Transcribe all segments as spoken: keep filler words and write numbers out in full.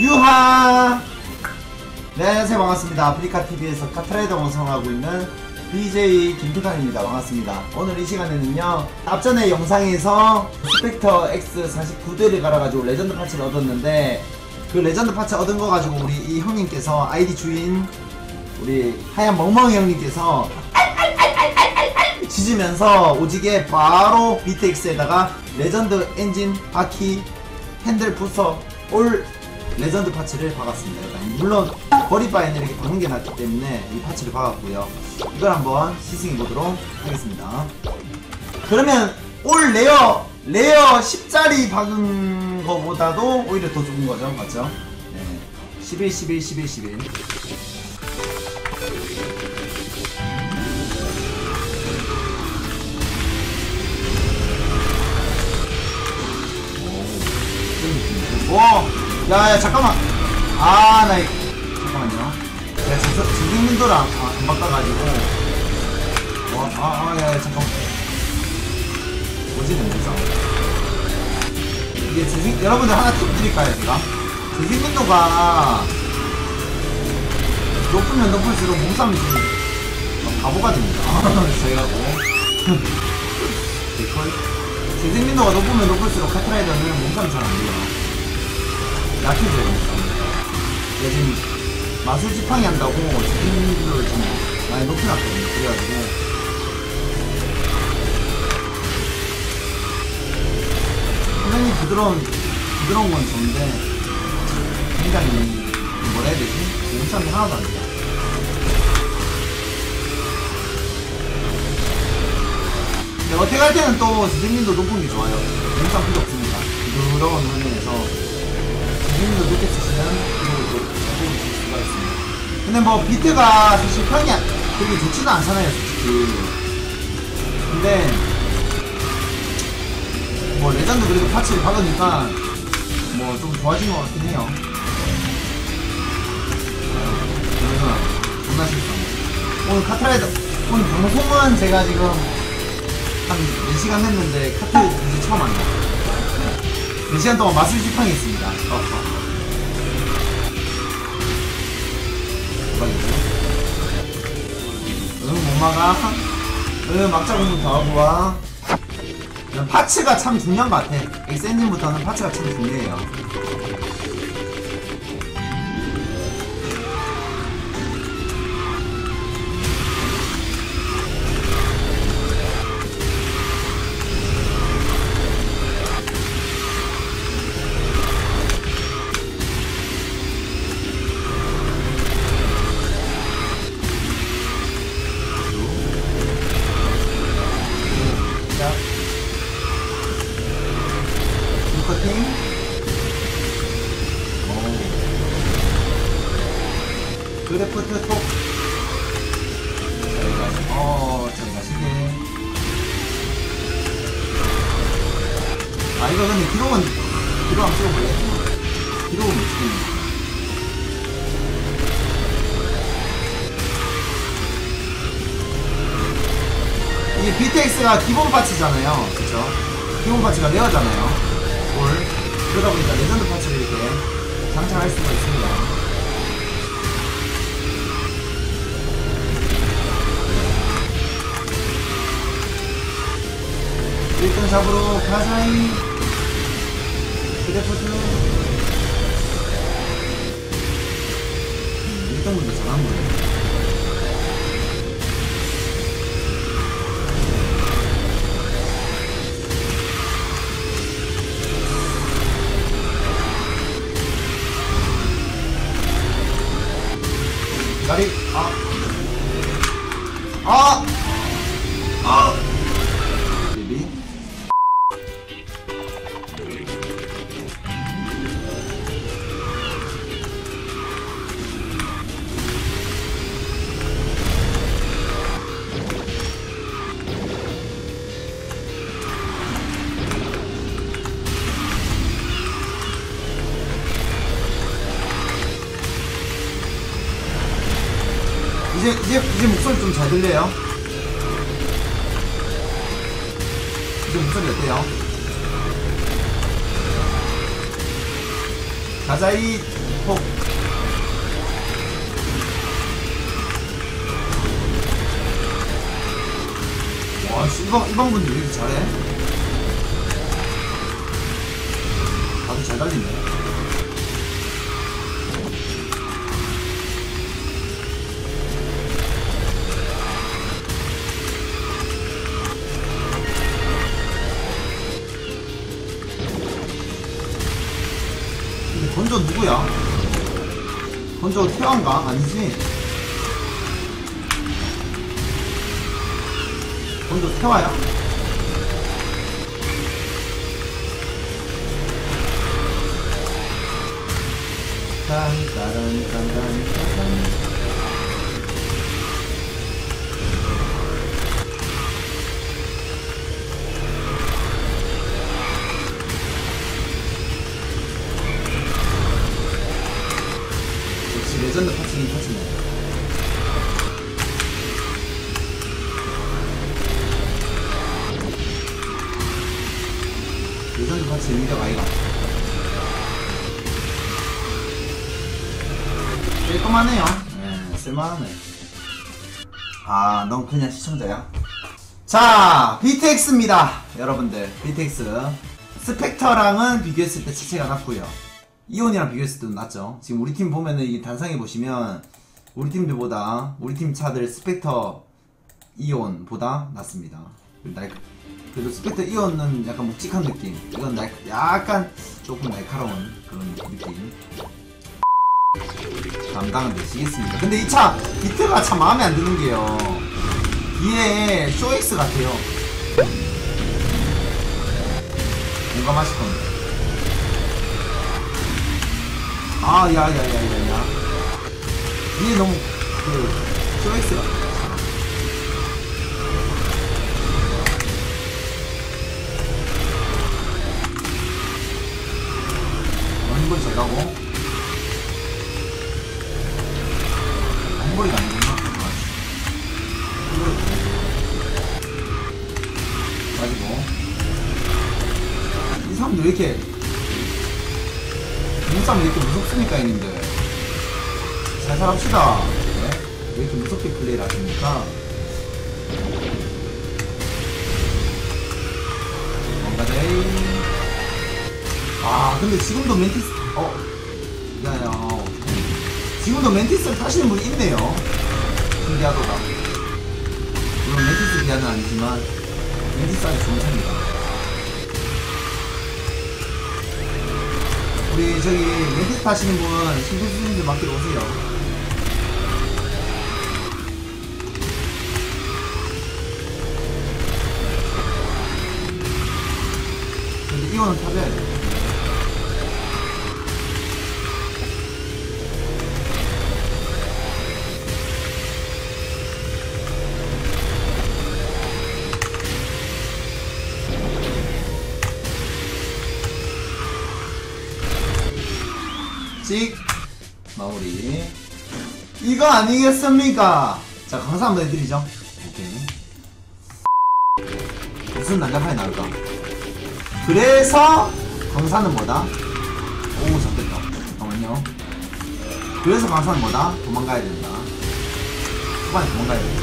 유하! 네, 안녕하세요. 반갑습니다. 아프리카티비에서 카트라이더 방송하고 있는 디제이 김태관입니다. 반갑습니다. 오늘 이 시간에는요, 앞전에 영상에서 스펙터 엑스 사십구 대를 갈아가지고 레전드 파츠를 얻었는데, 그 레전드 파츠 얻은 거 가지고 우리 이 형님께서, 아이디 주인 우리 하얀 멍멍이 형님께서 짖으면서 오지게 바로 비티엑스에다가 레전드 엔진, 바퀴, 핸들 부서, 올 레전드 파츠를 박았습니다. 일단 물론 버릴 바에는 이렇게 박는 게 낫기 때문에 이 파츠를 박았고요. 이걸 한번 시승해 보도록 하겠습니다. 그러면 올 레어, 레어 십짜리 박은 거보다도 오히려 더 좋은 거죠. 맞죠? 네. 십일, 십일, 십일, 십일. 오! 야, 야, 잠깐만! 아, 나, 이거. 잠깐만요. 야, 진짜, 진생민도랑, 아, 안 바꿔가지고. 와, 아, 아, 야, 야, 잠깐만. 뭐지, 냄새가? 이게 재생, 여러분들 하나 팁 드릴까요, 제가? 재생민도가 높으면 높을수록 몸싸움이 좀 바보가 됩니다. 저희가 뭐. 재생민도가 높으면 높을수록 카트라이더는 몸싸움이 잘 안 돼요. 약해져요. 얘 지금 마술 지팡이 한다고 스피드를 좀 많이 높여놨거든요. 그래가지고 굉장히 부드러운 부드러운 건 좋은데 굉장히 뭐라 해야 되지? 몸싸움이 하나도 안 돼요. 근데 어떻게 할 때는 또 선생님도 높은 게 좋아요. 몸싸움 필요 없습니다. 부드러운 화면에서. 지금도 높게 치시면 이걸로 바꿔볼 수가 있습니다. 근데 뭐 비트가 사실 편이 되게 좋지는 않잖아요, 솔직히. 근데 뭐 레전드 그래도 파츠를 받으니까 뭐 좀 좋아진 것 같긴 해요. 그래서 존나 쉽다. 오늘 카트라이더 오늘 방송은 제가 지금 한 네 시간 했는데 카트라이더 이제 처음 한다. 네 시간 동안 마술 지팡이 했습니다. 어, 어. 응, 못 막아. 응, 막자 공부 더 하고 와. 파츠가 참 중요한 것 같아. 엑스 엔진부터는 파츠가 참 중요해요. 그래프트 톡. 어, 잘 가시네. 아, 이거 근데 기록은, 기록 한번 찍어볼래? 기록은 못 찍는다. 이게 비티엑스가 기본 파츠잖아요. 그쵸? 기본 파츠가 레어잖아요. 올. 그러다 보니까 레전드 파츠를 이렇게 장착할 수가 있습니다. 일등 잡으러 가사이 그래프트 일등분도 잘한 거예요. 다리 아 아! 아! 이제, 이제, 이제 목소리 좀 잘 들려요? 이제 목소리 어때요? 가자잇! 어. 와, 이방, 이방분들 이렇게 잘해? 아주 잘 달리네. 건조 누구야? 건조 태양가 아니지? 건조 태화야? 딴따란딴딴딴 레전드 파츠긴 파츠네. 레전드 파츠 의미가 아이가. 쓸만하네요. 네, 쓸만하네. 아, 넌 그냥 시청자야? 자, 비티엑스입니다. 여러분들, 비티엑스. 스펙터랑은 비교했을 때 치체가 같고요. 이온이랑 비교했을 때도 낫죠. 지금 우리 팀 보면은 이 단상에 보시면 우리 팀들보다 우리 팀 차들 스펙터 이온보다 낫습니다. 날, 그래도 스펙터 이온은 약간 묵직한 느낌. 이건 날, 약간 조금 날카로운 그런 느낌. 감당은 되시겠습니다. 근데 이 차 비트가 참 마음에 안 드는 게요. 뒤에 쇼엑스 같아요. 공감하실 겁니다. 아, 야, 야, 야, 야, 야. 이게 너무, 그, 쇼엑스가. 어, 한번 잘 가고. 한 번이 안 되나? 가지고. 이 사람들 왜 이렇게. 무쌍 이렇게 무섭습니까, 형님들? 잘살 합시다. 네? 왜 이렇게 무섭게 플레이를 하십니까? 뭔가데이. 아, 근데 지금도 멘티스, 어, 야야. 지금도 멘티스를 타시는 분이 있네요. 신기하더라. 물론 멘티스 기아는 아니지만, 멘티스 아주 좋은 차입니다. 우리 저기 멘티스 타시는 분 신경 쓰시는 분 맡기러 오세요. 근데 이거는 타줘야 돼. 마무리 이거 아니겠습니까? 자, 강사 한번 해드리죠. 오케이. 무슨 난장판이 나올까? 그래서 강사는 뭐다? 오, 잡혔다. 잠깐만요. 그래서 강사는 뭐다? 도망가야 된다. 초반에 도망가야 된다.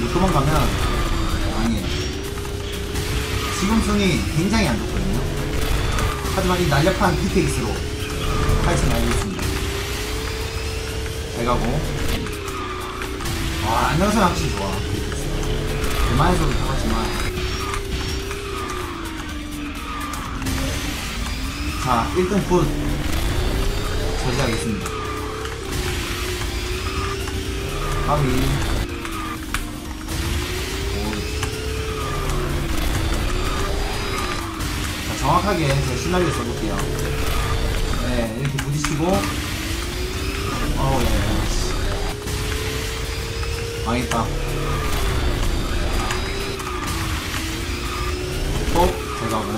못 도망가면 망해. 지금 승이 굉장히 안 좋거든요. 하지만 이 날렵한 비티엑스로 파이팅 알겠습니다. 잘 가고. 와, 안녕하세요. 확실히 좋아. 대만에서도 타봤지만. 자, 일 등 굿. 저지하겠습니다. 가위. 자, 정확하게 제 시나리오 써볼게요. 네, 이렇게 부딪히고. 어우, 예. 망했다. 또, 잘 가고.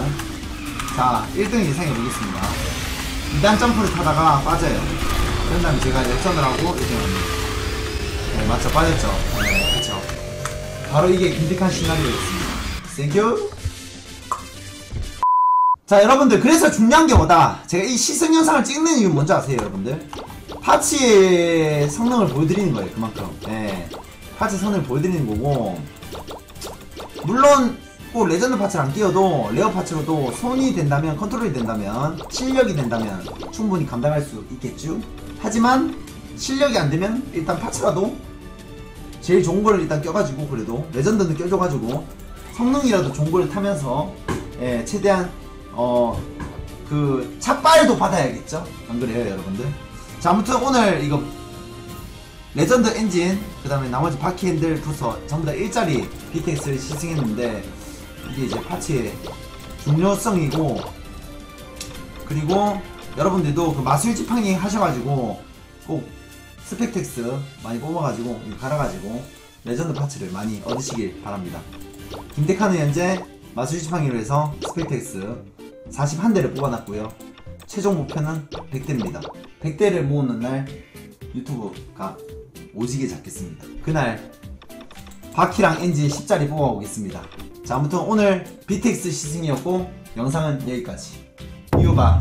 자, 일 등 예상해보겠습니다. 이 단 점프를 타다가 빠져요. 그런 다음에 제가 역전을 하고 일 등 합니다. 네, 맞죠? 빠졌죠? 네, 그쵸. 바로 이게 굵직한 시나리오였습니다. 땡큐! 자 여러분들, 그래서 중요한 게 뭐다. 제가 이 시승 영상을 찍는 이유는 뭔지 아세요 여러분들? 파츠의 성능을 보여드리는 거예요. 그만큼 예, 파츠 성능을 보여드리는 거고, 물론 꼭 레전드 파츠를 안 끼워도 레어 파츠로도 손이 된다면, 컨트롤이 된다면, 실력이 된다면 충분히 감당할 수 있겠죠. 하지만 실력이 안 되면 일단 파츠라도 제일 좋은 거를 일단 껴가지고, 그래도 레전드는 껴줘가지고 성능이라도 좋은 거를 타면서 예, 최대한 어 그 찹발도 받아야겠죠. 안 그래요 여러분들? 자 아무튼 오늘 이거 레전드 엔진, 그 다음에 나머지 바퀴 핸들 부서 전부 다 일자리 비티엑스를 시승했는데, 이게 이제 파츠의 중요성이고, 그리고 여러분들도 그 마술 지팡이 하셔가지고 꼭 스펙텍스 많이 뽑아가지고 갈아가지고 레전드 파츠를 많이 얻으시길 바랍니다. 김대칸은 현재 마술 지팡이로 해서 스펙텍스 사십일 대를 뽑아놨고요. 최종 목표는 백 대입니다. 백 대를 모으는 날 유튜브가 오지게 잡겠습니다. 그날 바퀴랑 엔진 십짜리 뽑아오겠습니다. 자 아무튼 오늘 비티엑스 시승이었고 영상은 여기까지. 유바.